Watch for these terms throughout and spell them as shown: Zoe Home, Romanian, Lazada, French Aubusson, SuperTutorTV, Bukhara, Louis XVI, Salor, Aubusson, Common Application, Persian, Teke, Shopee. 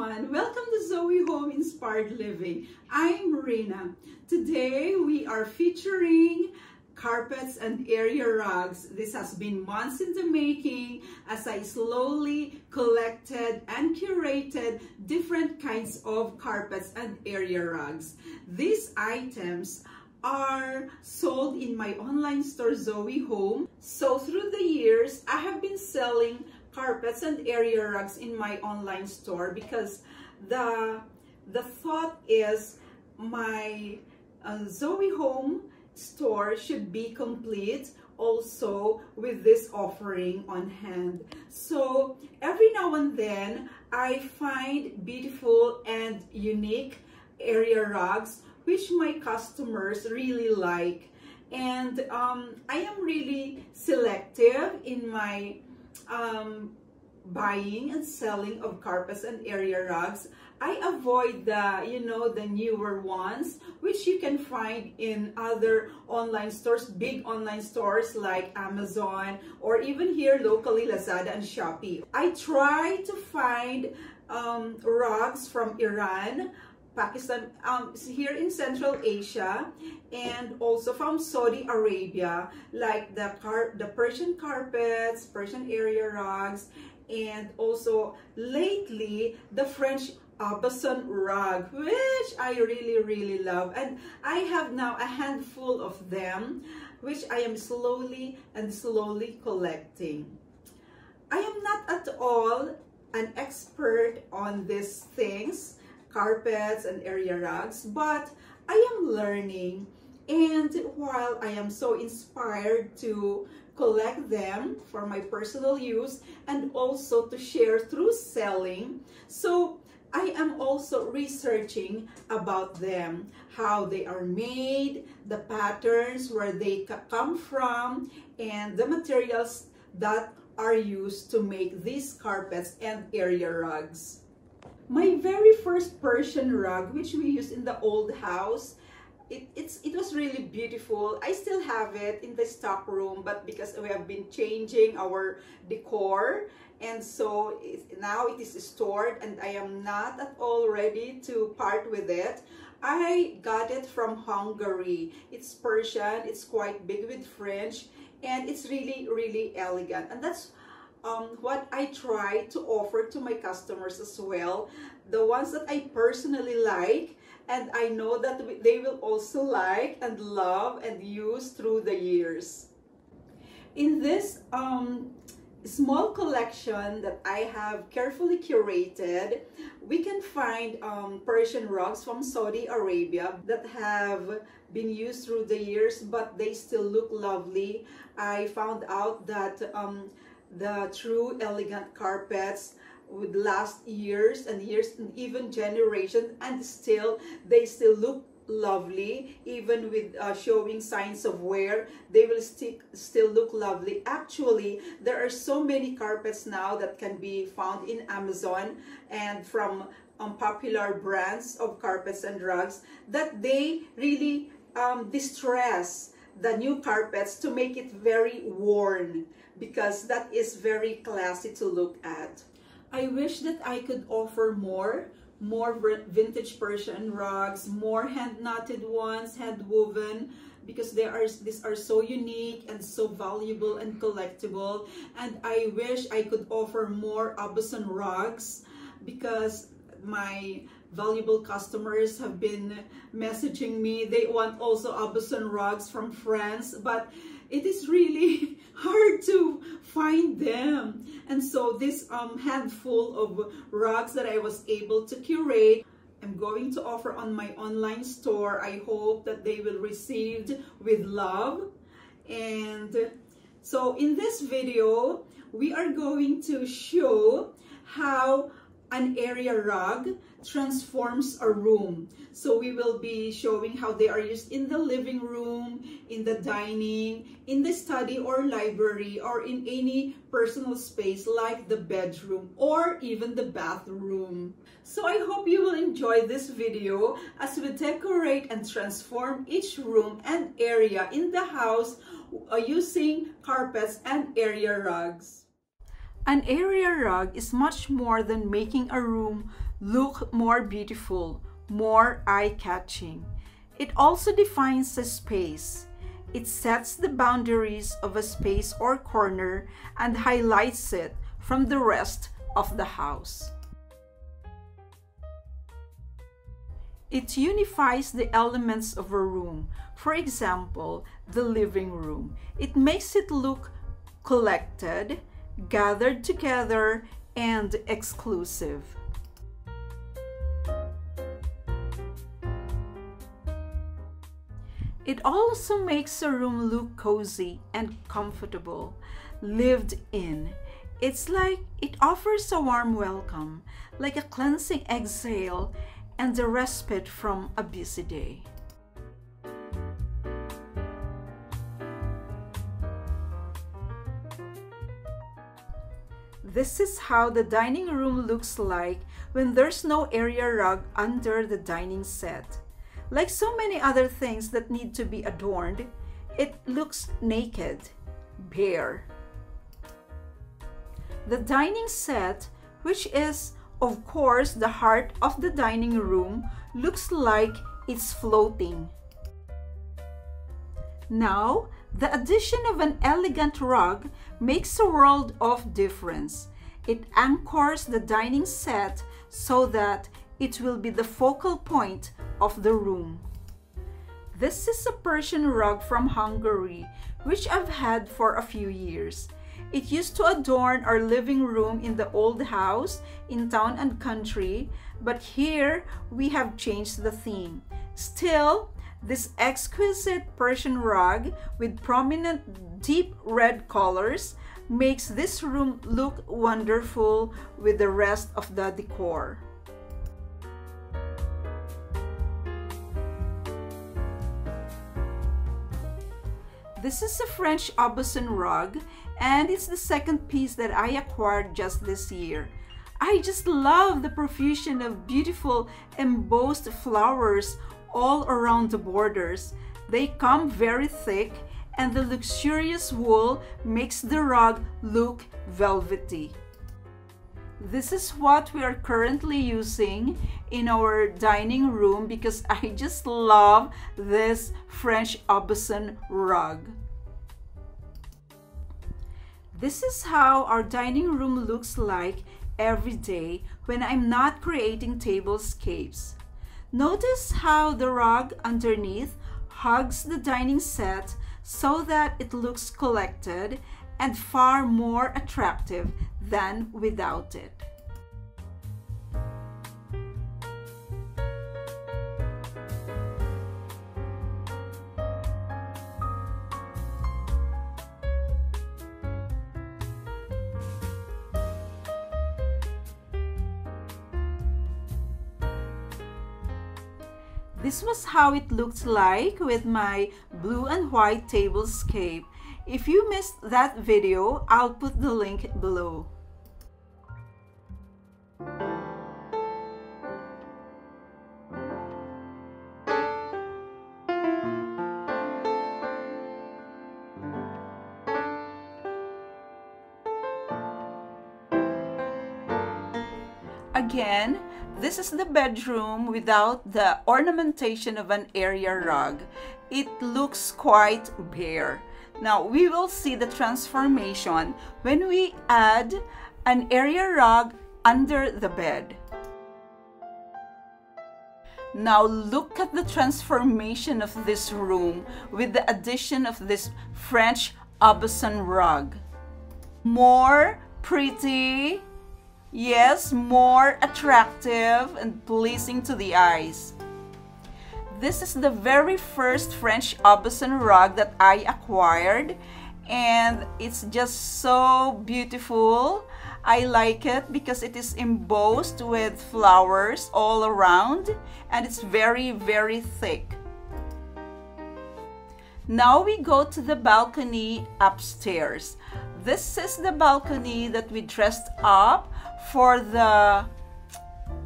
everyone, welcome to Zoe Home Inspired Living. I'm Marina. Today we are featuring carpets and area rugs. This has been months in the making as I slowly collected and curated different kinds of carpets and area rugs. These items are sold in my online store Zoe Home. So through the years I have been selling carpets and area rugs in my online store because the thought is my Zoe Home store should be complete also with this offering on hand. So every now and then I find beautiful and unique area rugs which my customers really like, and I am really selective in my buying and selling of carpets and area rugs. I avoid the newer ones which you can find in other online stores, big online stores like Amazon, or even here locally Lazada and Shopee. I try to find rugs from Iran, Pakistan, here in Central Asia, and also from Saudi Arabia, like the Persian carpets, Persian area rugs, and also lately the French Aubusson rug, which I really love, and I have now a handful of them which I am slowly collecting. I am not at all an expert on these things, carpets and area rugs, but I am learning, and while I am so inspired to collect them for my personal use and also to share through selling, so I am also researching about them, how they are made, the patterns where they come from, and the materials that are used to make these carpets and area rugs. My very first Persian rug, which we used in the old house, it was really beautiful. I still have it in the stock room, but because we have been changing our decor, and so now it is stored and I am not at all ready to part with it. I got it from Hungary. It's Persian, it's quite big with fringe, and it's really elegant, and that's what I try to offer to my customers as well, the ones that I personally like and I know that they will also like and love and use through the years. In this small collection that I have carefully curated, we can find Persian rugs from Saudi Arabia that have been used through the years, but they still look lovely. I found out that the true elegant carpets would last years and years and even generations, and still they still look lovely even with showing signs of wear. They will still look lovely. Actually, there are so many carpets now that can be found in Amazon and from popular brands of carpets and rugs that they really distress the new carpets to make it very worn, because that is very classy to look at. I wish that I could offer more vintage Persian rugs, more hand-knotted ones, hand-woven, because these are so unique and so valuable and collectible. And I wish I could offer more Aubusson rugs, because my valuable customers have been messaging me. They want also Aubusson rugs from France, but it is really hard to find them. And so this handful of rugs that I was able to curate, I'm going to offer on my online store. I hope that they will be received with love. And so in this video, we are going to show how an area rug transforms a room. So we will be showing how they are used in the living room, in the dining, in the study or library, or in any personal space like the bedroom or even the bathroom. So I hope you will enjoy this video as we decorate and transform each room and area in the house using carpets and area rugs. An area rug is much more than making a room look more beautiful, more eye-catching. It also defines a space. It sets the boundaries of a space or corner and highlights it from the rest of the house. It unifies the elements of a room, for example, the living room. It makes it look collected, gathered together, and exclusive. It also makes a room look cozy and comfortable, lived in. It's like it offers a warm welcome, like a cleansing exhale and a respite from a busy day. This is how the dining room looks like when there's no area rug under the dining set. Like so many other things that need to be adorned, it looks naked, bare. The dining set, which is of course the heart of the dining room, looks like it's floating. Now, the addition of an elegant rug makes a world of difference. It anchors the dining set so that it will be the focal point of the room. This is a Persian rug from Hungary, which I've had for a few years. It used to adorn our living room in the old house in town and country, but here we have changed the theme. Still, this exquisite Persian rug with prominent deep red colors makes this room look wonderful with the rest of the decor. This is a French Aubusson rug, and it's the second piece that I acquired just this year. I just love the profusion of beautiful embossed flowers all around the borders. They come very thick, and the luxurious wool makes the rug look velvety. This is what we are currently using in our dining room because I just love this French Aubusson rug. This is how our dining room looks like every day when I'm not creating tablescapes. Notice how the rug underneath hugs the dining set so that it looks collected and far more attractive than without it. This was how it looked like with my blue and white tablescape. If you missed that video, I'll put the link below. Again, this is the bedroom without the ornamentation of an area rug. It looks quite bare. Now, we will see the transformation when we add an area rug under the bed. Now, look at the transformation of this room with the addition of this French Aubusson rug. More pretty, yes, more attractive and pleasing to the eyes. This is the very first French Aubusson rug that I acquired, and it's just so beautiful. I like it because it is embossed with flowers all around, and it's very, very thick. Now we go to the balcony upstairs. This is the balcony that we dressed up for the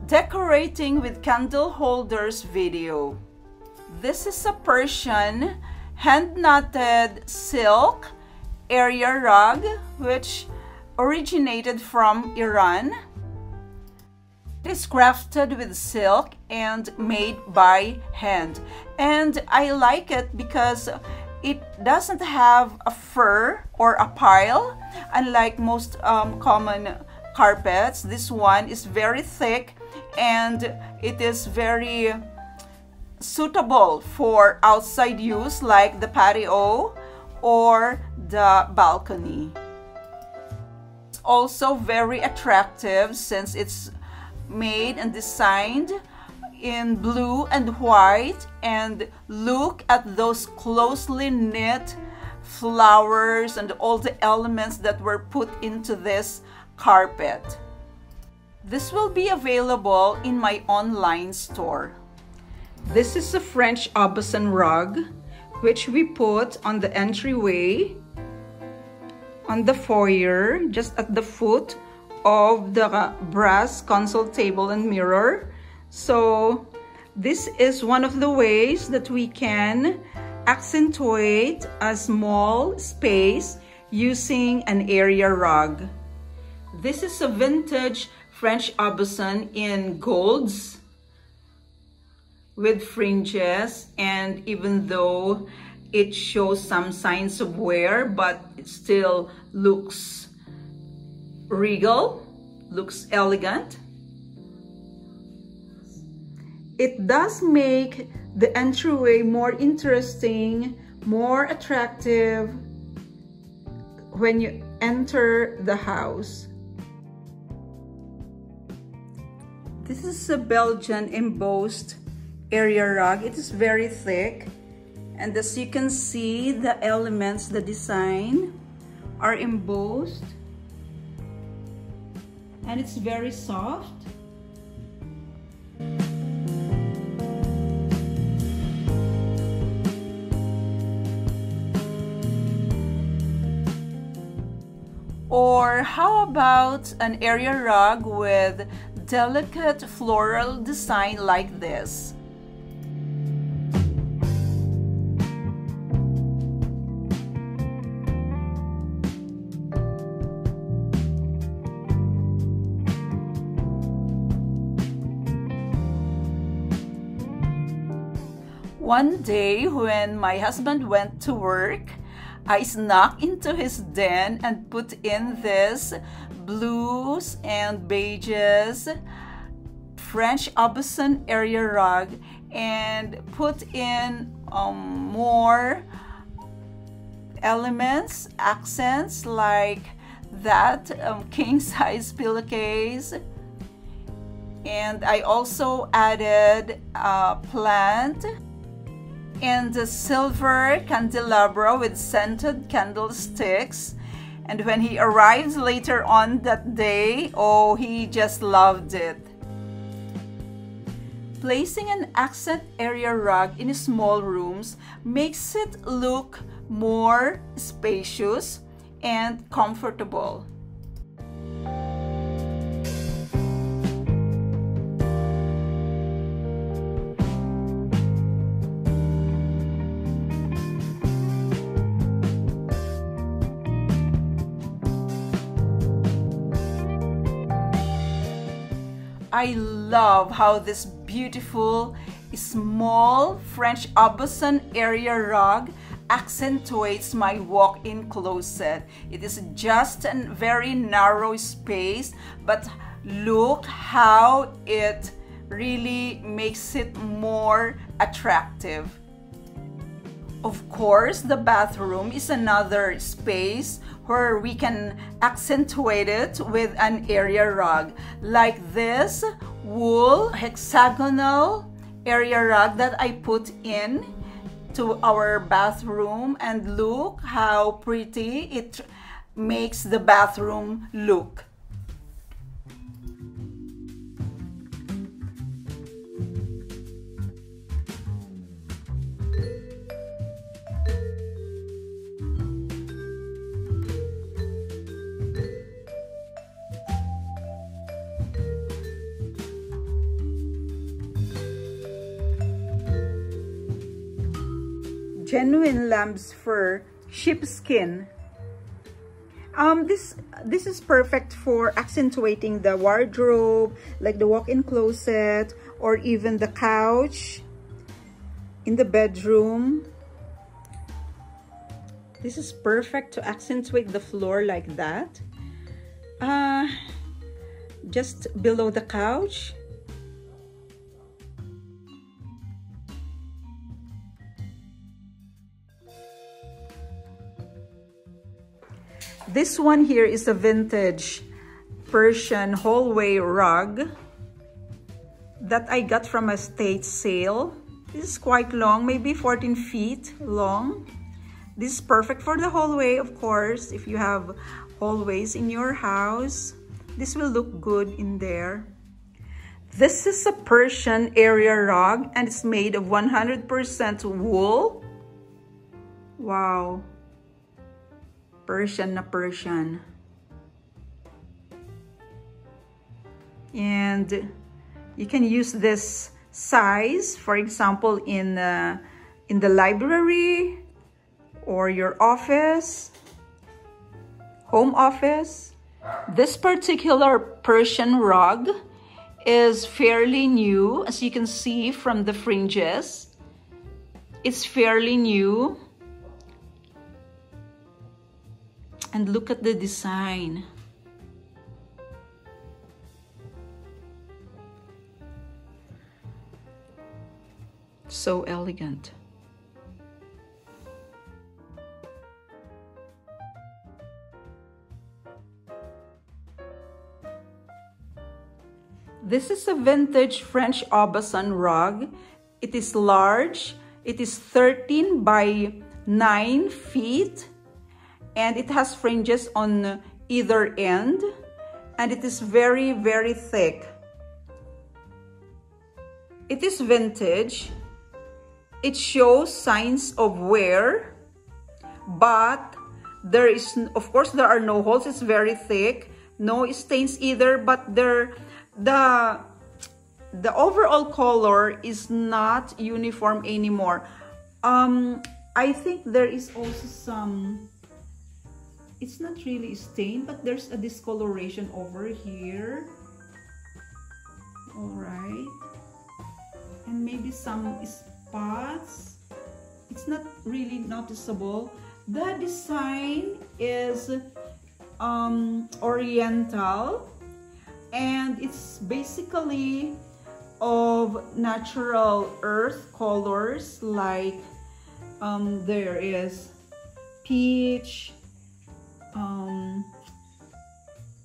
decorating with candle holders video. This is a Persian hand knotted silk area rug, which originated from Iran. It is crafted with silk and made by hand, and I like it because it doesn't have a fur or a pile, unlike most common carpets. This one is very thick and it is very suitable for outside use like the patio or the balcony. It's also very attractive since it's made and designed in blue and white, and look at those closely knit flowers and all the elements that were put into this carpet. This will be available in my online store. This is a French Aubusson rug which we put on the entryway, on the foyer, just at the foot of the brass console table and mirror. So this is one of the ways that we can accentuate a small space using an area rug. This is a vintage French Aubusson in golds with fringes, and even though it shows some signs of wear, but it still looks regal, looks elegant. It does make the entryway more interesting, more attractive when you enter the house. This is a Belgian embossed area rug. It is very thick, and as you can see, the elements, the design are embossed, and it's very soft. Or how about an area rug with delicate floral design like this? One day when my husband went to work, I snuck into his den and put in this blues and beiges French Aubusson area rug and put in more elements, accents like that king-size pillowcase. And I also added a plant and a silver candelabra with scented candlesticks. And when he arrived later on that day, oh, he just loved it. Placing an accent area rug in small rooms makes it look more spacious and comfortable. I love how this beautiful small French Aubusson area rug accentuates my walk-in closet. It is just a very narrow space, but look how it really makes it more attractive. Of course, the bathroom is another space where we can accentuate it with an area rug like this wool hexagonal area rug that I put in to our bathroom, and look how pretty it makes the bathroom look. Genuine lamb's fur sheepskin. This This is perfect for accentuating the wardrobe, like the walk-in closet, or even the couch in the bedroom. This is perfect to accentuate the floor like that. Just below the couch. This one here is a vintage Persian hallway rug that I got from a state sale. This is quite long, maybe 14 feet long. This is perfect for the hallway, of course, if you have hallways in your house. This will look good in there. This is a Persian area rug and it's made of 100% wool. Wow. Persian na Persian. And you can use this size, for example, in the library or your office, home office. This particular Persian rug is fairly new, as you can see from the fringes. It's fairly new. And look at the design. So elegant. This is a vintage French Aubusson rug. It is large. It is 13 by 9 feet. And it has fringes on either end. And it is very, very thick. It is vintage. It shows signs of wear. But there is, of course, there are no holes. It's very thick. No stains either, but there... The overall color is not uniform anymore. I think there is also some, it's not really stained, but there's a discoloration over here. All right. And maybe some spots. It's not really noticeable. The design is oriental. And it's basically of natural earth colors, like there is peach,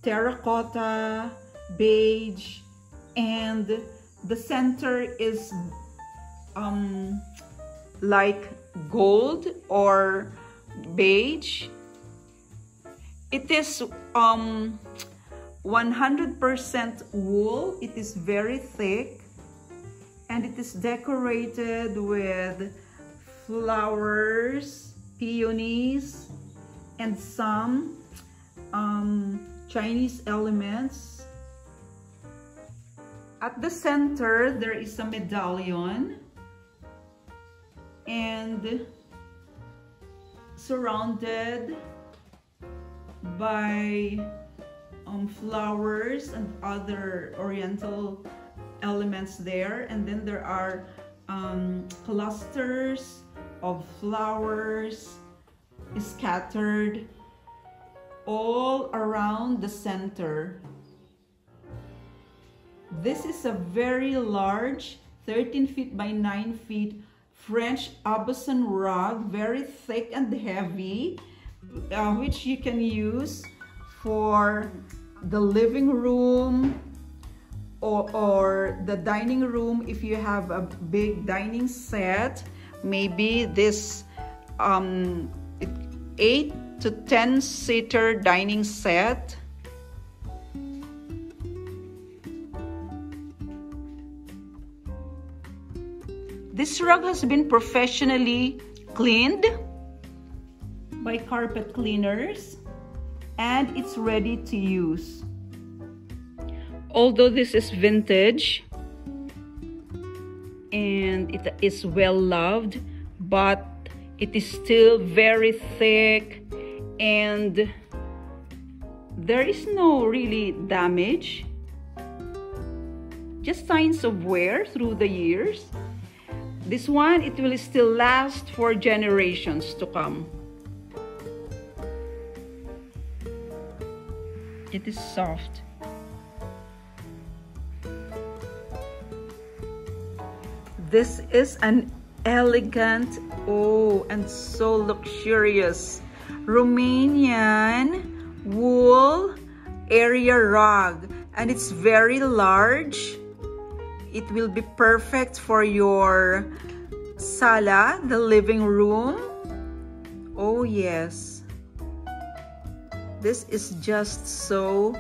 terracotta, beige, and the center is like gold or beige. It is 100% wool. It is very thick and it is decorated with flowers, peonies, and some Chinese elements. At the center, there is a medallion and surrounded by flowers and other oriental elements there, and then there are clusters of flowers scattered all around the center. This is a very large 13 feet by 9 feet French Aubusson rug, very thick and heavy, which you can use for the living room or the dining room. If you have a big dining set, maybe this 8 to 10 seater dining set. This rug has been professionally cleaned by carpet cleaners. And it's ready to use. Although this is vintage and it is well loved, but it is still very thick and There is no really damage, just signs of wear through the years. This one, it will still last for generations to come. It is soft. This is an elegant, oh, and so luxurious Romanian wool area rug, and it's very large. It will be perfect for your sala, the living room. Oh yes, this is just so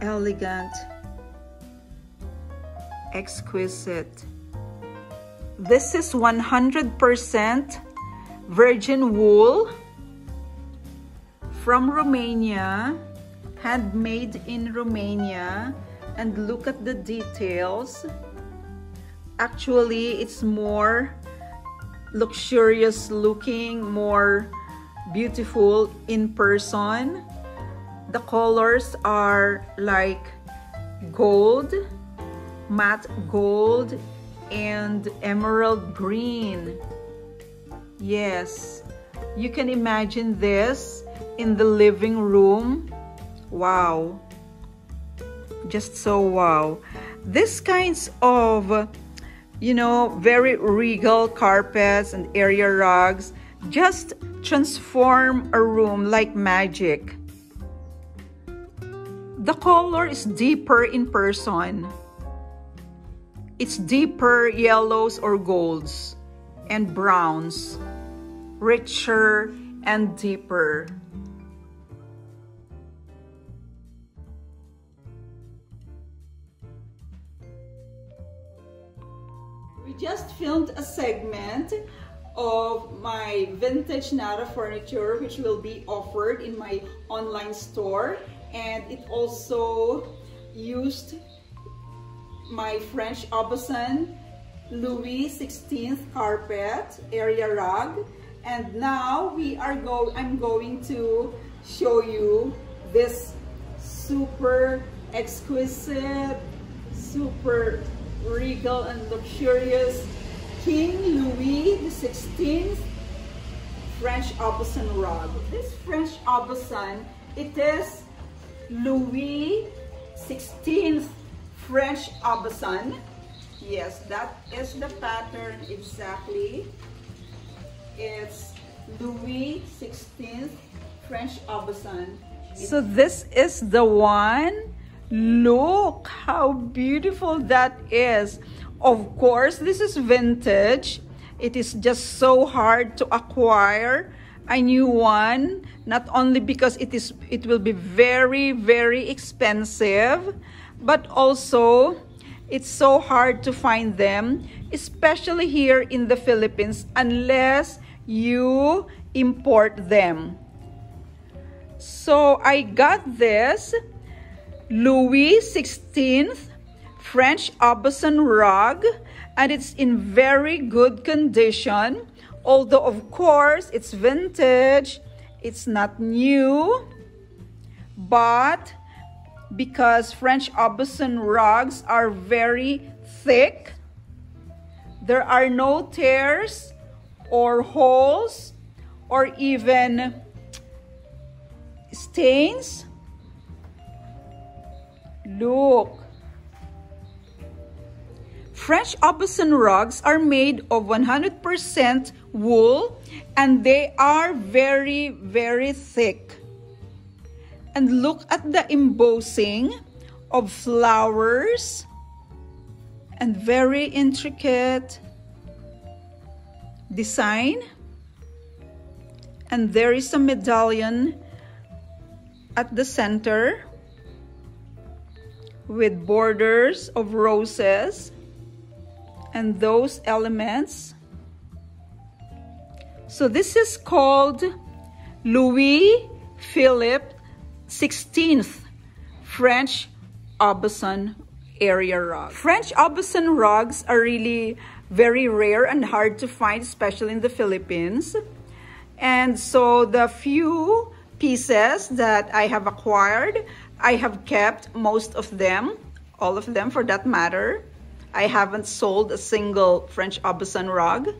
elegant, exquisite. This is 100% virgin wool from Romania, handmade in Romania, and look at the details. Actually, it's more luxurious looking, more beautiful in person. The colors are like gold, matte gold, and emerald green. Yes, you can imagine this in the living room. Wow, just so wow. This kinds of, you know, very regal carpets and area rugs just transform a room like magic. The color is deeper in person. It's deeper yellows or golds and browns, richer and deeper. We just filmed a segment of my vintage Nara furniture, which will be offered in my online store, and it also used my French Aubusson Louis XVI carpet area rug. And now I'm going to show you this super exquisite, super regal and luxurious King Louis XVI French Aubusson rug. This French Aubusson, it is Louis XVI French Aubusson. Yes, that is the pattern exactly. It's Louis XVI French Aubusson. So this is the one. Look how beautiful that is. Of course, this is vintage. It is just so hard to acquire a new one, not only because it will be very, very expensive, but also it's so hard to find them, especially here in the Philippines, unless you import them. So I got this Louis XVI French Aubusson rug, and it's in very good condition, although of course it's vintage, it's not new, but because French Aubusson rugs are very thick, there are no tears or holes or even stains. Look, French Aubusson rugs are made of 100% wool, and they are very, very thick. And look at the embossing of flowers, and very intricate design. And there is a medallion at the center with borders of roses and those elements. So this is called Louis Philippe XVI French Aubusson area rug. French Aubusson rugs are really very rare and hard to find, especially in the Philippines. And so the few pieces that I have acquired. I have kept most of them, all of them for that matter. I haven't sold a single French Aubusson rug.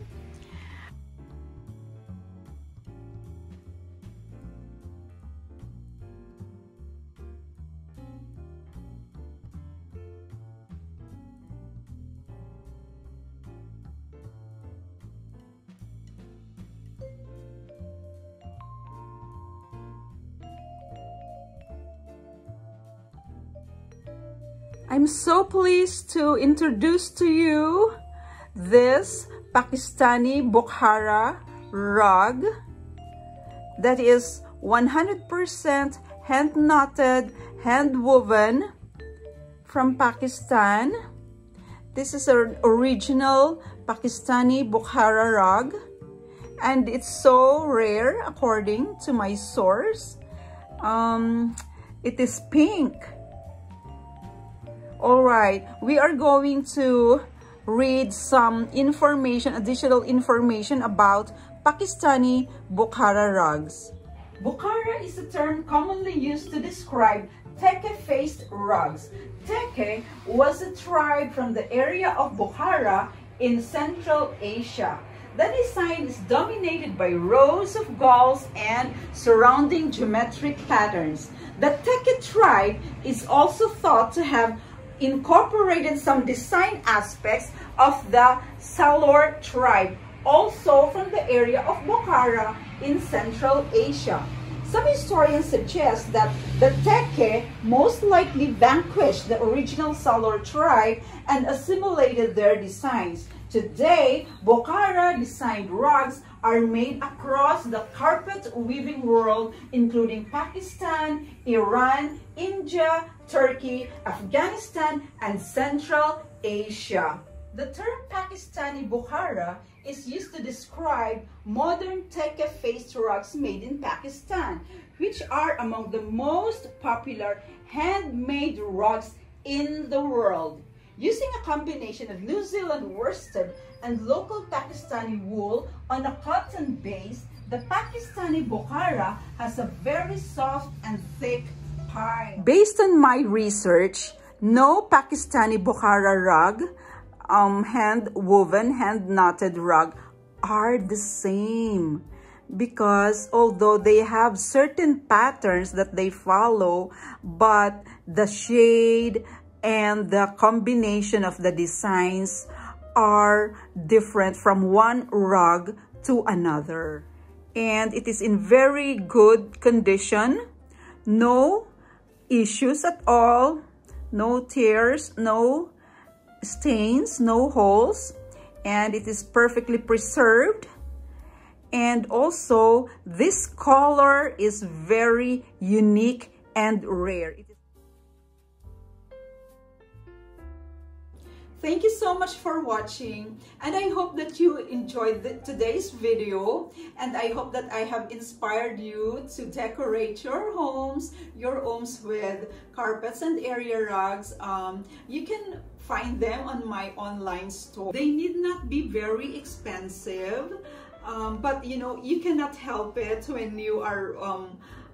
I'm so pleased to introduce to you this Pakistani Bukhara rug that is 100% hand knotted, hand woven from Pakistan. This is an original Pakistani Bukhara rug, and it's so rare according to my source. It is pink. All right, we are going to read some information, additional information about Pakistani Bukhara rugs. Bukhara is a term commonly used to describe Teke-faced rugs. Teke was a tribe from the area of Bukhara in Central Asia. The design is dominated by rows of galls and surrounding geometric patterns. The Teke tribe is also thought to have incorporated some design aspects of the Salor tribe, also from the area of Bukhara in Central Asia. Some historians suggest that the Teke most likely vanquished the original Salor tribe and assimilated their designs. Today, Bukhara designed rugs are made across the carpet weaving world, including Pakistan, Iran, India, Turkey, Afghanistan, and Central Asia. The term Pakistani Bukhara is used to describe modern Teke-faced rugs made in Pakistan, which are among the most popular handmade rugs in the world. Using a combination of New Zealand worsted and local Pakistani wool on a cotton base, the Pakistani Bukhara has a very soft and thick pine. Based on my research, no Pakistani Bukhara rug, hand woven, hand knotted rug are the same, because although they have certain patterns that they follow, but the shade and the combination of the designs are different from one rug to another. And it is in very good condition, no issues at all, no tears, no stains, no holes, and it is perfectly preserved. And also, this color is very unique and rare. Thank you so much for watching, and I hope that you enjoyed today's video, and I hope that I have inspired you to decorate your homes with carpets and area rugs. You can find them on my online store. They need not be very expensive, but you know, you cannot help it when you are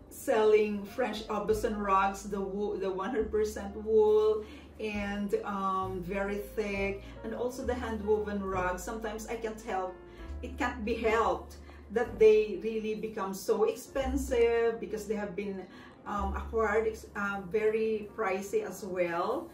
selling French Aubusson rugs, the 100% wool and very thick, and also the hand woven rugs. Sometimes I can't help, it can't be helped that they really become so expensive, because they have been acquired very pricey as well,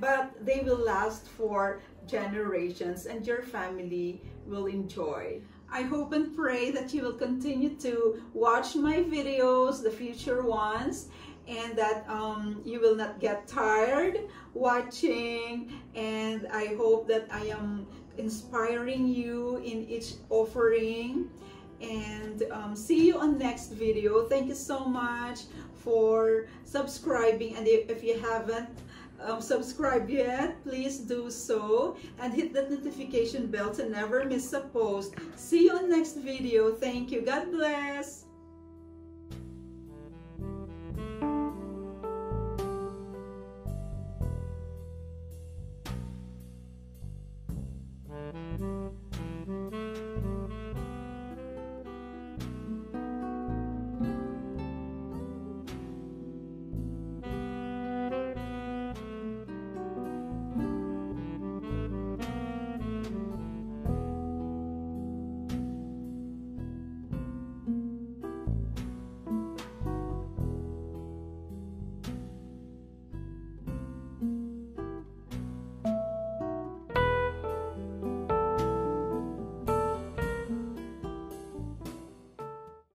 but they will last for generations and your family will enjoy. I hope and pray that you will continue to watch my videos, the future ones, and that you will not get tired watching, and I hope that I am inspiring you in each offering, and see you on next video. Thank you so much for subscribing, and if you haven't subscribed yet, please do so, and hit that notification bell to never miss a post. See you on next video. Thank you. God bless.